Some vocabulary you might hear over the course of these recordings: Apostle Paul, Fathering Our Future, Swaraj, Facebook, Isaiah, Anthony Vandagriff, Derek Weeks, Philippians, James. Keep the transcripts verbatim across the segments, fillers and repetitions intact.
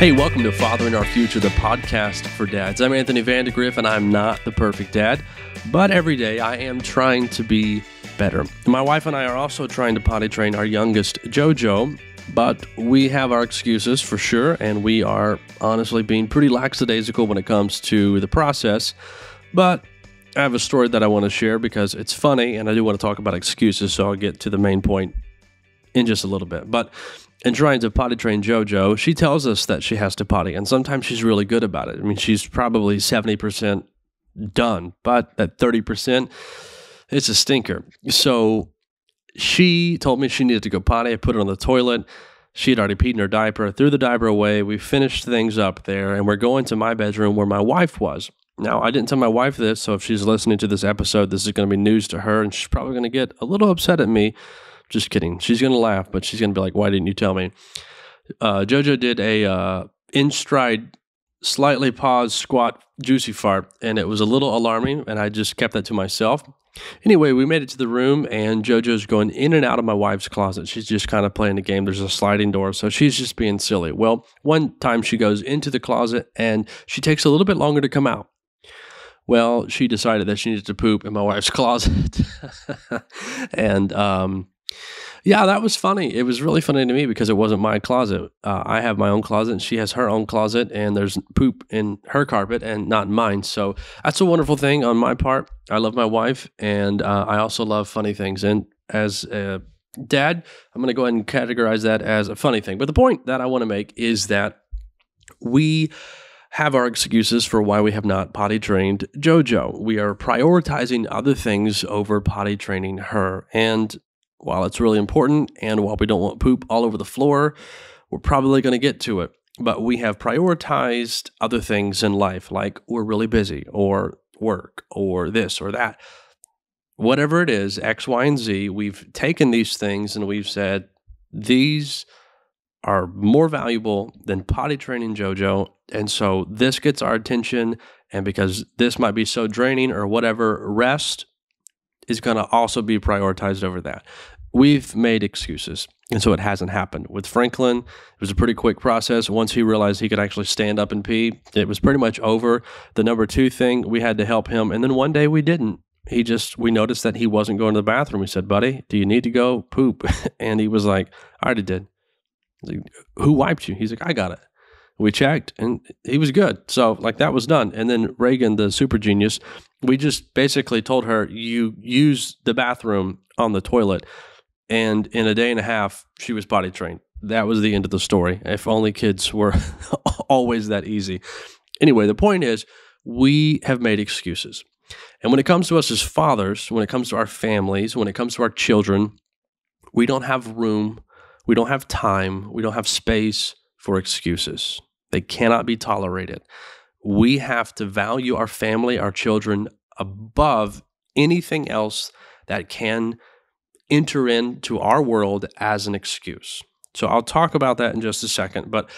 Hey, welcome to Fathering Our Future, the podcast for dads. I'm Anthony Vandagriff, and I'm not the perfect dad, but every day I am trying to be better. My wife and I are also trying to potty train our youngest, Jojo, but we have our excuses for sure, and we are honestly being pretty lackadaisical when it comes to the process, but I have a story that I want to share because it's funny, and I do want to talk about excuses, so I'll get to the main point in just a little bit. But in trying to potty train Jojo, she tells us that she has to potty, and sometimes she's really good about it. I mean, she's probably seventy percent done, but that thirty percent, it's a stinker. So she told me she needed to go potty. I put her on the toilet. She had already peed in her diaper, threw the diaper away. We finished things up there, and we're going to my bedroom where my wife was. Now, I didn't tell my wife this, so if she's listening to this episode, this is going to be news to her, and she's probably going to get a little upset at me. Just kidding. She's going to laugh, but she's going to be like, why didn't you tell me? Uh, Jojo did a uh, in-stride, slightly paused squat juicy fart, and it was a little alarming, and I just kept that to myself. Anyway, we made it to the room, and Jojo's going in and out of my wife's closet. She's just kind of playing the game. There's a sliding door, so she's just being silly. Well, one time she goes into the closet, and she takes a little bit longer to come out. Well, she decided that she needed to poop in my wife's closet, and um, yeah, that was funny. It was really funny to me because it wasn't my closet. Uh, I have my own closet, and she has her own closet, and there's poop in her carpet and not mine. So that's a wonderful thing on my part. I love my wife, and uh, I also love funny things. And as a dad, I'm going to go ahead and categorize that as a funny thing. But the point that I want to make is that we have our excuses for why we have not potty trained Jojo. We are prioritizing other things over potty training her. And while it's really important, and while we don't want poop all over the floor, we're probably going to get to it. But we have prioritized other things in life, like we're really busy, or work, or this, or that. Whatever it is, X, Y, and Z, we've taken these things and we've said, these are more valuable than potty training Jojo, and so this gets our attention, and because this might be so draining or whatever, rest is going to also be prioritized over that. We've made excuses, and so it hasn't happened. With Franklin, it was a pretty quick process. Once he realized he could actually stand up and pee, it was pretty much over. The number two thing, we had to help him, and then one day we didn't. He just, we noticed that he wasn't going to the bathroom. We said, buddy, do you need to go poop? And he was like, I already did. Like, who wiped you? He's like, I got it. We checked, and he was good. So, like, that was done. And then Reagan, the super genius, we just basically told her, you use the bathroom on the toilet. And in a day and a half, she was potty trained. That was the end of the story. If only kids were always that easy. Anyway, the point is, we have made excuses. And when it comes to us as fathers, when it comes to our families, when it comes to our children, we don't have room, we don't have time, we don't have space for excuses. They cannot be tolerated. We have to value our family, our children, above anything else that can enter into our world as an excuse. So I'll talk about that in just a second, but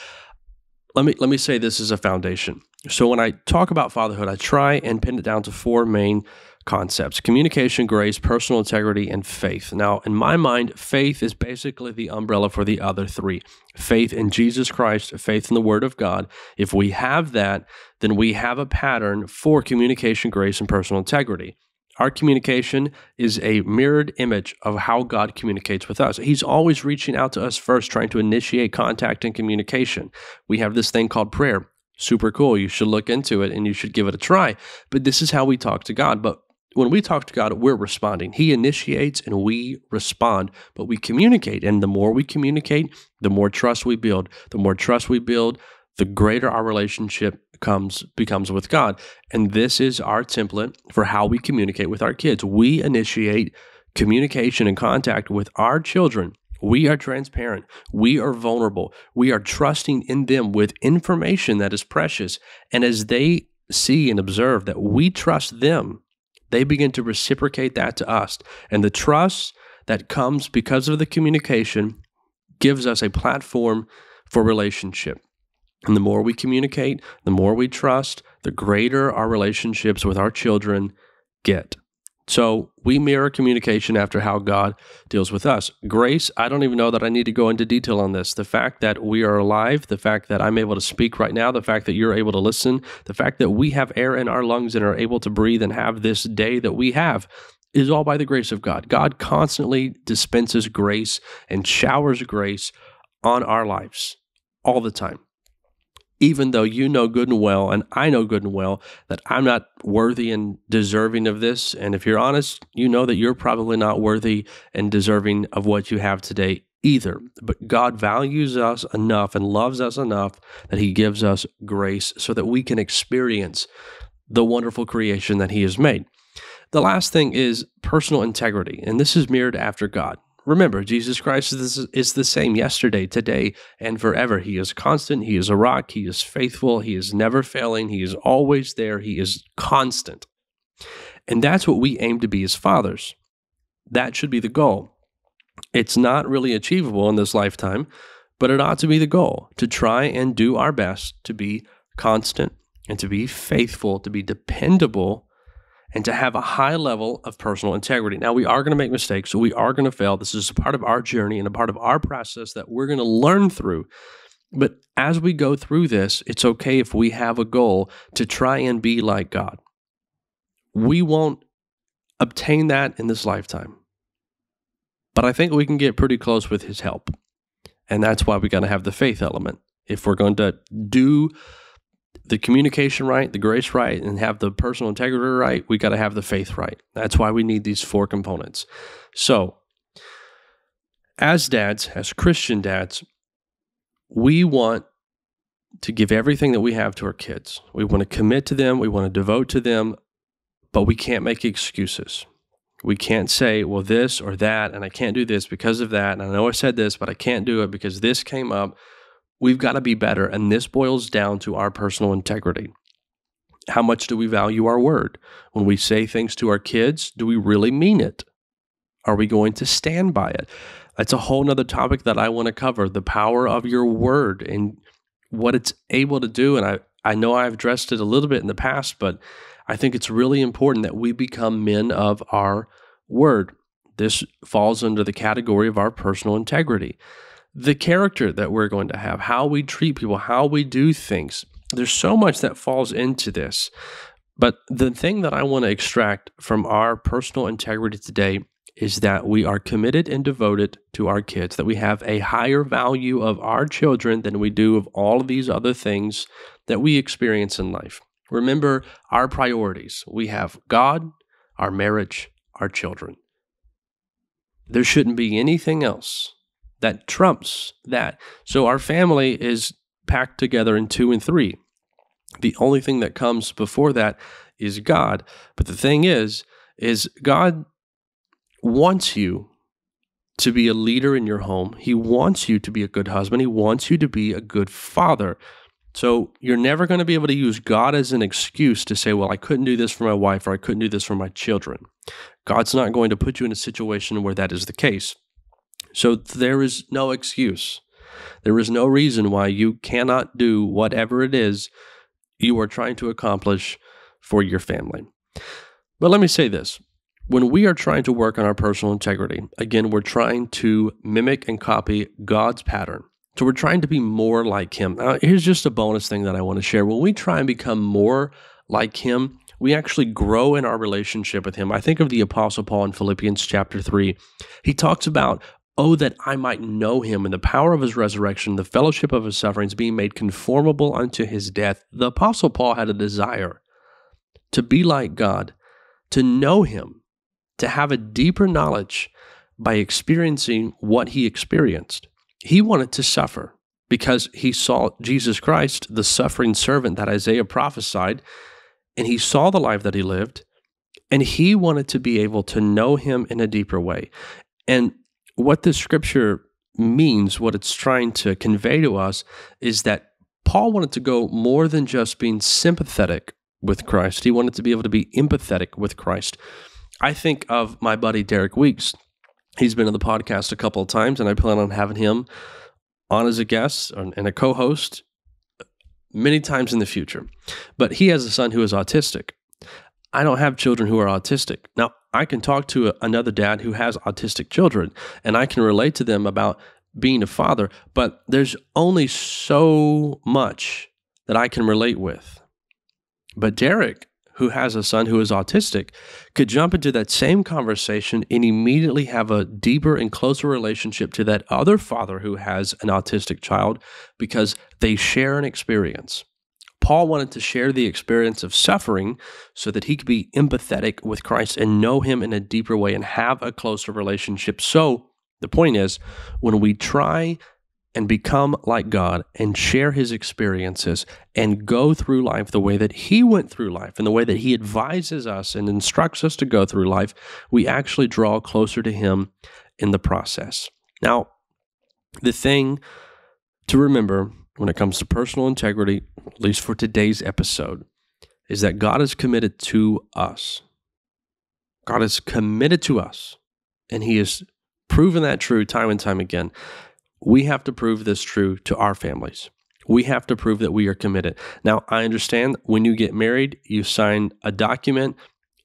let me let me say this is a foundation. So when I talk about fatherhood, I try and pin it down to four main concepts: communication, grace, personal integrity, and faith. Now, in my mind, faith is basically the umbrella for the other three. Faith in Jesus Christ, faith in the Word of God. If we have that, then we have a pattern for communication, grace, and personal integrity. Our communication is a mirrored image of how God communicates with us. He's always reaching out to us first, trying to initiate contact and communication. We have this thing called prayer. Super cool. You should look into it, and you should give it a try. But this is how we talk to God. But when we talk to God, we're responding. He initiates and we respond, but we communicate. And the more we communicate, the more trust we build. The more trust we build, the greater our relationship comes becomes with God. And this is our template for how we communicate with our kids. We initiate communication and contact with our children. We are transparent. We are vulnerable. We are trusting in them with information that is precious. And as they see and observe that we trust them, they begin to reciprocate that to us. And the trust that comes because of the communication gives us a platform for relationship. And the more we communicate, the more we trust, the greater our relationships with our children get. So we mirror communication after how God deals with us. Grace, I don't even know that I need to go into detail on this. The fact that we are alive, the fact that I'm able to speak right now, the fact that you're able to listen, the fact that we have air in our lungs and are able to breathe and have this day that we have is all by the grace of God. God constantly dispenses grace and showers grace on our lives all the time. Even though you know good and well, and I know good and well, that I'm not worthy and deserving of this. And if you're honest, you know that you're probably not worthy and deserving of what you have today either. But God values us enough and loves us enough that He gives us grace so that we can experience the wonderful creation that He has made. The last thing is personal integrity, and this is mirrored after God. Remember, Jesus Christ is, is the same yesterday, today, and forever. He is constant. He is a rock. He is faithful. He is never failing. He is always there. He is constant. And that's what we aim to be as fathers. That should be the goal. It's not really achievable in this lifetime, but it ought to be the goal to try and do our best to be constant and to be faithful, to be dependable, and to have a high level of personal integrity. Now, we are going to make mistakes, so we are going to fail. This is a part of our journey and a part of our process that we're going to learn through. But as we go through this, it's okay if we have a goal to try and be like God. We won't obtain that in this lifetime, but I think we can get pretty close with His help. And that's why we got to have the faith element. If we're going to do the communication right, the grace right, and have the personal integrity right, we got to have the faith right. That's why we need these four components. So as dads, as Christian dads, we want to give everything that we have to our kids. We want to commit to them. We want to devote to them, but we can't make excuses. We can't say, well, this or that, and I can't do this because of that. And I know I said this, but I can't do it because this came up. We've got to be better, and this boils down to our personal integrity. How much do we value our word? When we say things to our kids, do we really mean it? Are we going to stand by it? That's a whole nother topic that I want to cover, the power of your word and what it's able to do. And I, I know I've addressed it a little bit in the past, but I think it's really important that we become men of our word. This falls under the category of our personal integrity. The character that we're going to have, how we treat people, how we do things. There's so much that falls into this. But the thing that I want to extract from our personal integrity today is that we are committed and devoted to our kids, that we have a higher value of our children than we do of all of these other things that we experience in life. Remember our priorities. We have God, our marriage, our children. There shouldn't be anything else that trumps that. So our family is packed together in two and three. The only thing that comes before that is God. But the thing is, is God wants you to be a leader in your home. He wants you to be a good husband. He wants you to be a good father. So you're never going to be able to use God as an excuse to say, well, I couldn't do this for my wife, or I couldn't do this for my children. God's not going to put you in a situation where that is the case. So there is no excuse. There is no reason why you cannot do whatever it is you are trying to accomplish for your family. But let me say this. When we are trying to work on our personal integrity, again, we're trying to mimic and copy God's pattern. So we're trying to be more like Him. Now, here's just a bonus thing that I want to share. When we try and become more like Him, we actually grow in our relationship with Him. I think of the Apostle Paul in Philippians chapter three. He talks about, oh, that I might know Him and the power of His resurrection, the fellowship of His sufferings, being made conformable unto His death. The Apostle Paul had a desire to be like God, to know Him, to have a deeper knowledge by experiencing what he experienced. He wanted to suffer because he saw Jesus Christ, the suffering servant that Isaiah prophesied, and he saw the life that He lived, and he wanted to be able to know Him in a deeper way. And what this scripture means, what it's trying to convey to us, is that Paul wanted to go more than just being sympathetic with Christ. He wanted to be able to be empathetic with Christ. I think of my buddy Derek Weeks. He's been on the podcast a couple of times, and I plan on having him on as a guest and a co-host many times in the future. But he has a son who is autistic. I don't have children who are autistic. Now, I can talk to a, another dad who has autistic children, and I can relate to them about being a father, but there's only so much that I can relate with. But Derek, who has a son who is autistic, could jump into that same conversation and immediately have a deeper and closer relationship to that other father who has an autistic child because they share an experience. Paul wanted to share the experience of suffering so that he could be empathetic with Christ and know him in a deeper way and have a closer relationship. So the point is, when we try and become like God and share his experiences and go through life the way that he went through life and the way that he advises us and instructs us to go through life, we actually draw closer to him in the process. Now, the thing to remember when it comes to personal integrity, at least for today's episode, is that God is committed to us. God is committed to us, and he has proven that true time and time again. We have to prove this true to our families. We have to prove that we are committed. Now, I understand when you get married, you sign a document.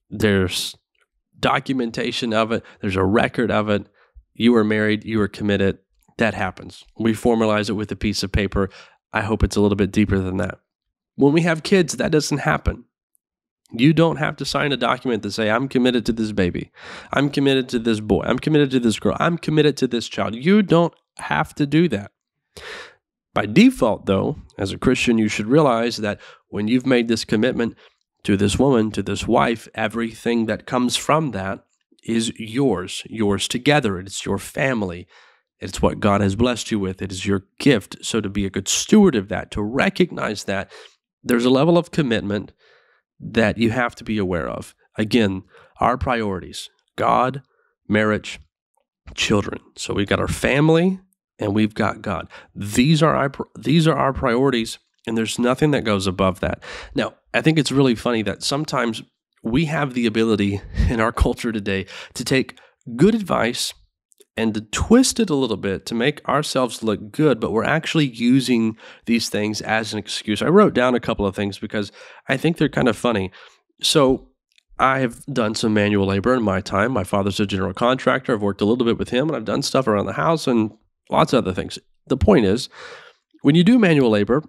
There's documentation of it. There's a record of it. You are married. You are committed. That happens. We formalize it with a piece of paper. I hope it's a little bit deeper than that. When we have kids, that doesn't happen. You don't have to sign a document to say, I'm committed to this baby. I'm committed to this boy. I'm committed to this girl. I'm committed to this child. You don't have to do that. By default, though, as a Christian, you should realize that when you've made this commitment to this woman, to this wife, everything that comes from that is yours, yours together. It's your family. It's what God has blessed you with. It is your gift. So to be a good steward of that, to recognize that, there's a level of commitment that you have to be aware of. Again, our priorities: God, marriage, children. So we've got our family and we've got God. These are our these are our priorities, and there's nothing that goes above that. Now, I think it's really funny that sometimes we have the ability in our culture today to take good advice and to twist it a little bit to make ourselves look good, but we're actually using these things as an excuse. I wrote down a couple of things because I think they're kind of funny. So I've done some manual labor in my time. My father's a general contractor. I've worked a little bit with him, and I've done stuff around the house and lots of other things. The point is, when you do manual labor,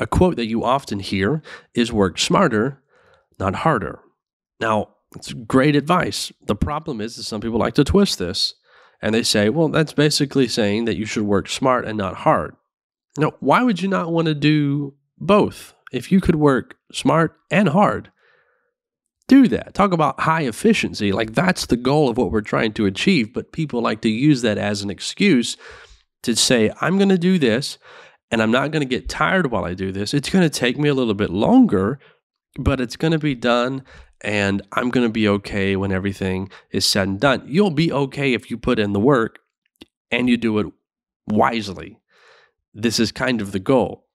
a quote that you often hear is work smarter, not harder. Now, it's great advice. The problem is that some people like to twist this. And they say, well, that's basically saying that you should work smart and not hard. Now, why would you not want to do both? If you could work smart and hard, do that. Talk about high efficiency. Like, that's the goal of what we're trying to achieve. But people like to use that as an excuse to say, I'm going to do this, and I'm not going to get tired while I do this. It's going to take me a little bit longer, but it's going to be done, and I'm going to be okay when everything is said and done. You'll be okay if you put in the work and you do it wisely. This is kind of the goal.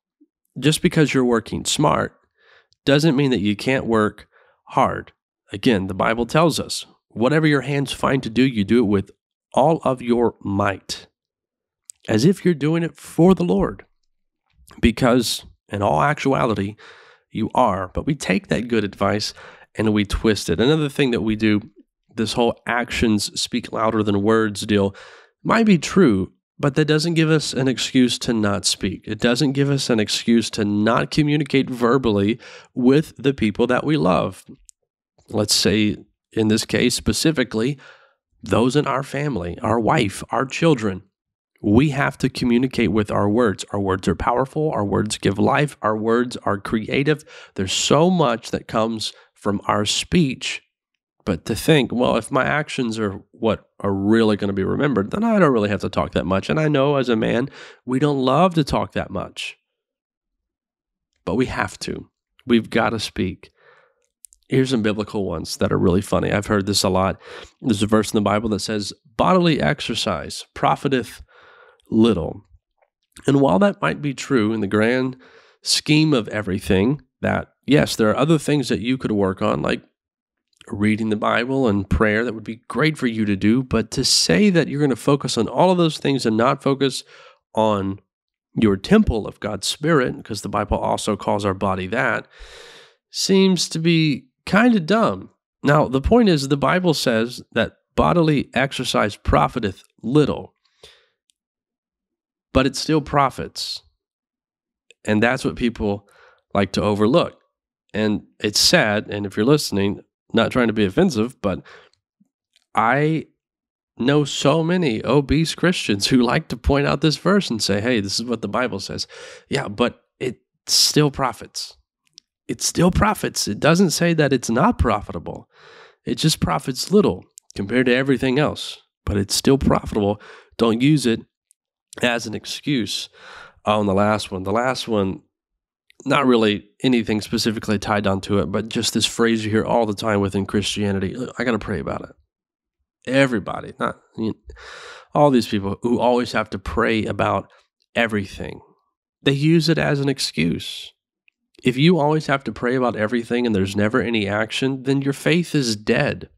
Just because you're working smart doesn't mean that you can't work hard. Again, the Bible tells us, whatever your hands find to do, you do it with all of your might, as if you're doing it for the Lord, because in all actuality, you are. But we take that good advice and we twist it. Another thing that we do, this whole actions speak louder than words deal, might be true, but that doesn't give us an excuse to not speak. It doesn't give us an excuse to not communicate verbally with the people that we love. Let's say, in this case specifically, those in our family, our wife, our children. We have to communicate with our words. Our words are powerful. Our words give life. Our words are creative. There's so much that comes from our speech, but to think, well, if my actions are what are really going to be remembered, then I don't really have to talk that much. And I know as a man, we don't love to talk that much, but we have to. We've got to speak. Here's some biblical ones that are really funny. I've heard this a lot. There's a verse in the Bible that says, bodily exercise profiteth little. And while that might be true in the grand scheme of everything, that yes, there are other things that you could work on, like reading the Bible and prayer, that would be great for you to do, but to say that you're going to focus on all of those things and not focus on your temple of God's Spirit, because the Bible also calls our body that, seems to be kind of dumb. Now, the point is, the Bible says that bodily exercise profiteth little, but it still profits. And that's what people like to overlook. And it's sad, and if you're listening, not trying to be offensive, but I know so many obese Christians who like to point out this verse and say, hey, this is what the Bible says. Yeah, but it still profits. It still profits. It doesn't say that it's not profitable. It just profits little compared to everything else, but it's still profitable. Don't use it as an excuse on the last one. The last one, not really anything specifically tied onto it, but just this phrase you hear all the time within Christianity, I got to pray about it. Everybody, not you know, all these people who always have to pray about everything, they use it as an excuse. If you always have to pray about everything and there's never any action, then your faith is dead.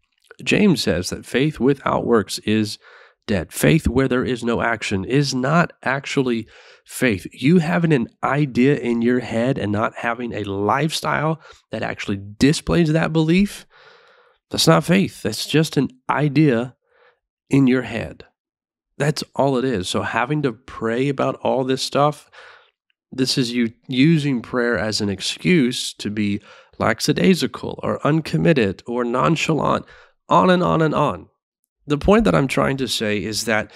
James says that faith without works is dead. Faith where there is no action is not actually faith. You having an idea in your head and not having a lifestyle that actually displays that belief, that's not faith. That's just an idea in your head. That's all it is. So having to pray about all this stuff, this is you using prayer as an excuse to be lackadaisical or uncommitted or nonchalant, on and on and on. The point that I'm trying to say is that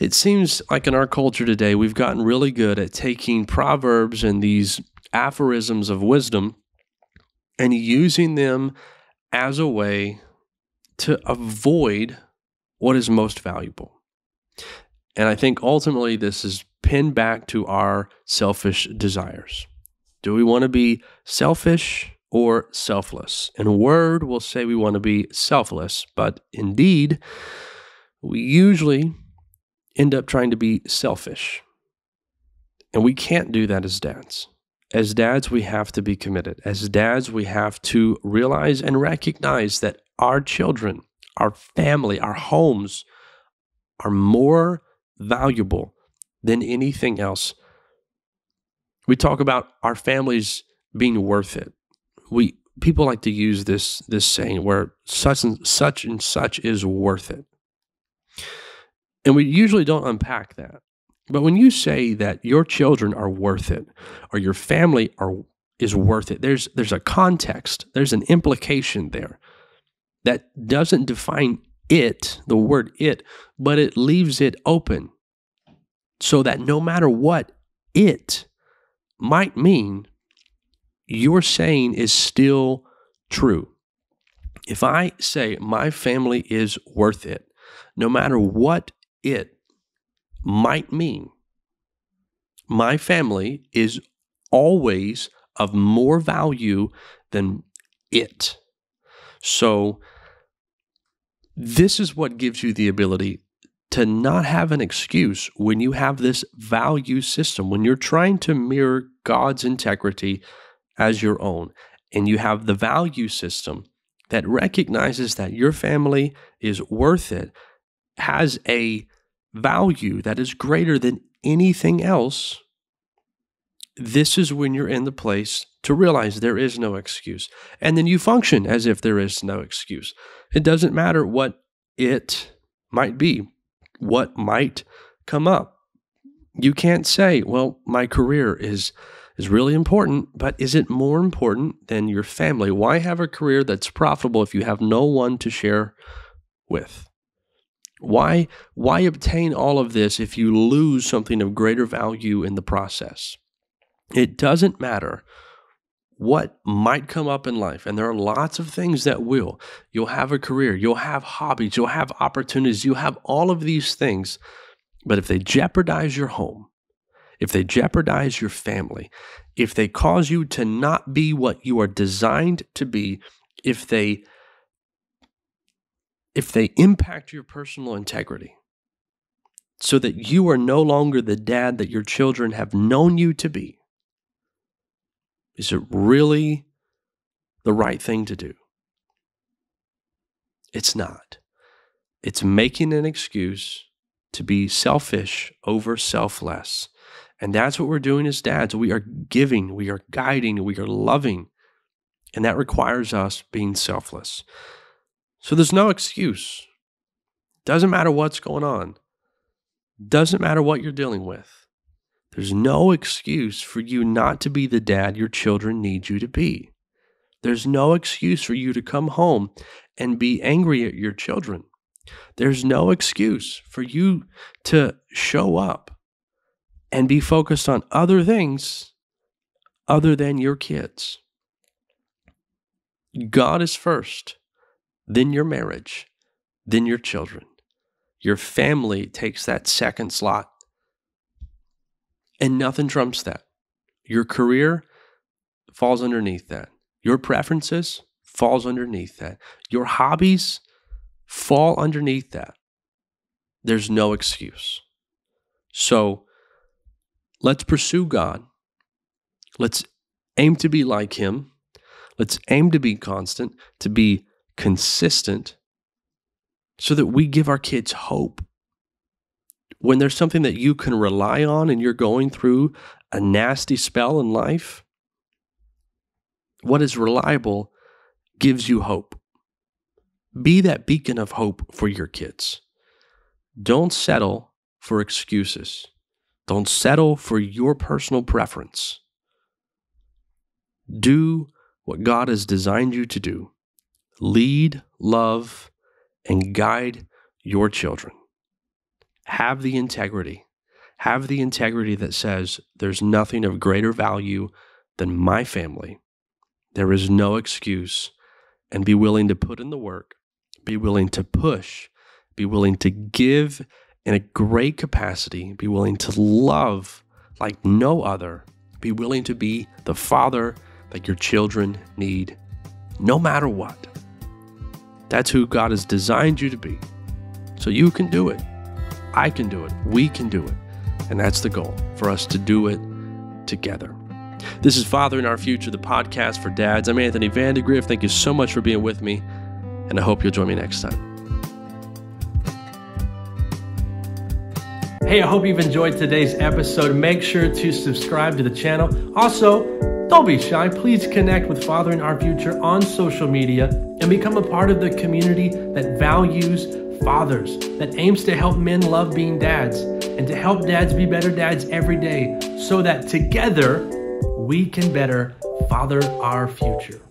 it seems like in our culture today, we've gotten really good at taking proverbs and these aphorisms of wisdom and using them as a way to avoid what is most valuable. And I think ultimately this is pinned back to our selfish desires. Do we want to be selfish or selfless? And word will say we want to be selfless, but indeed, we usually end up trying to be selfish. And we can't do that as dads. As dads, we have to be committed. As dads, we have to realize and recognize that our children, our family, our homes are more valuable than anything else. We talk about our families being worth it. We people like to use this this saying where such and such and such is worth it. And we usually don't unpack that. But when you say that your children are worth it or your family are is worth it, there's there's a context, there's an implication there that doesn't define it, the word it, but it leaves it open so that no matter what it might mean, your saying is still true. If I say my family is worth it, no matter what it might mean, my family is always of more value than it. So this is what gives you the ability to not have an excuse when you have this value system, when you're trying to mirror God's integrity as your own, and you have the value system that recognizes that your family is worth it, has a value that is greater than anything else. This is when you're in the place to realize there is no excuse. And then you function as if there is no excuse. It doesn't matter what it might be, what might come up. You can't say, well, my career is is really important, but is it more important than your family? Why have a career that's profitable if you have no one to share with? Why, why obtain all of this if you lose something of greater value in the process? It doesn't matter what might come up in life, and there are lots of things that will. You'll have a career, you'll have hobbies, you'll have opportunities, you'll have all of these things, but if they jeopardize your home, if they jeopardize your family, if they cause you to not be what you are designed to be, if they if they impact your personal integrity so that you are no longer the dad that your children have known you to be, is it really the right thing to do? It's not. It's making an excuse to be selfish over selfless. And that's what we're doing as dads. We are giving, we are guiding, we are loving And that requires us being selfless. So there's no excuse. Doesn't matter what's going on. Doesn't matter what you're dealing with. There's no excuse for you not to be the dad your children need you to be. There's no excuse for you to come home and be angry at your children. There's no excuse for you to show up and be focused on other things other than your kids. God is first, then your marriage, then your children. Your family takes that second slot, and nothing trumps that. Your career falls underneath that. Your preferences falls underneath that. Your hobbies fall underneath that. There's no excuse. So let's pursue God. Let's aim to be like Him. Let's aim to be constant, to be consistent, so that we give our kids hope. When there's something that you can rely on and you're going through a nasty spell in life, what is reliable gives you hope. Be that beacon of hope for your kids. Don't settle for excuses. Don't settle for your personal preference. Do what God has designed you to do. Lead, love, and guide your children. Have the integrity. Have the integrity that says there's nothing of greater value than my family. There is no excuse. And be willing to put in the work. Be willing to push. Be willing to give in a great capacity. Be willing to love like no other. Be willing to be the father that your children need, no matter what. That's who God has designed you to be. So you can do it. I can do it. We can do it. And that's the goal, for us to do it together. This is Fathering Our Future, the podcast for dads. I'm Anthony Vandagriff. Thank you so much for being with me, and I hope you'll join me next time. Hey, I hope you've enjoyed today's episode. Make sure to subscribe to the channel. Also, don't be shy. Please connect with Fathering Our Future on social media and become a part of the community that values fathers, that aims to help men love being dads and to help dads be better dads every day so that together we can better father our future.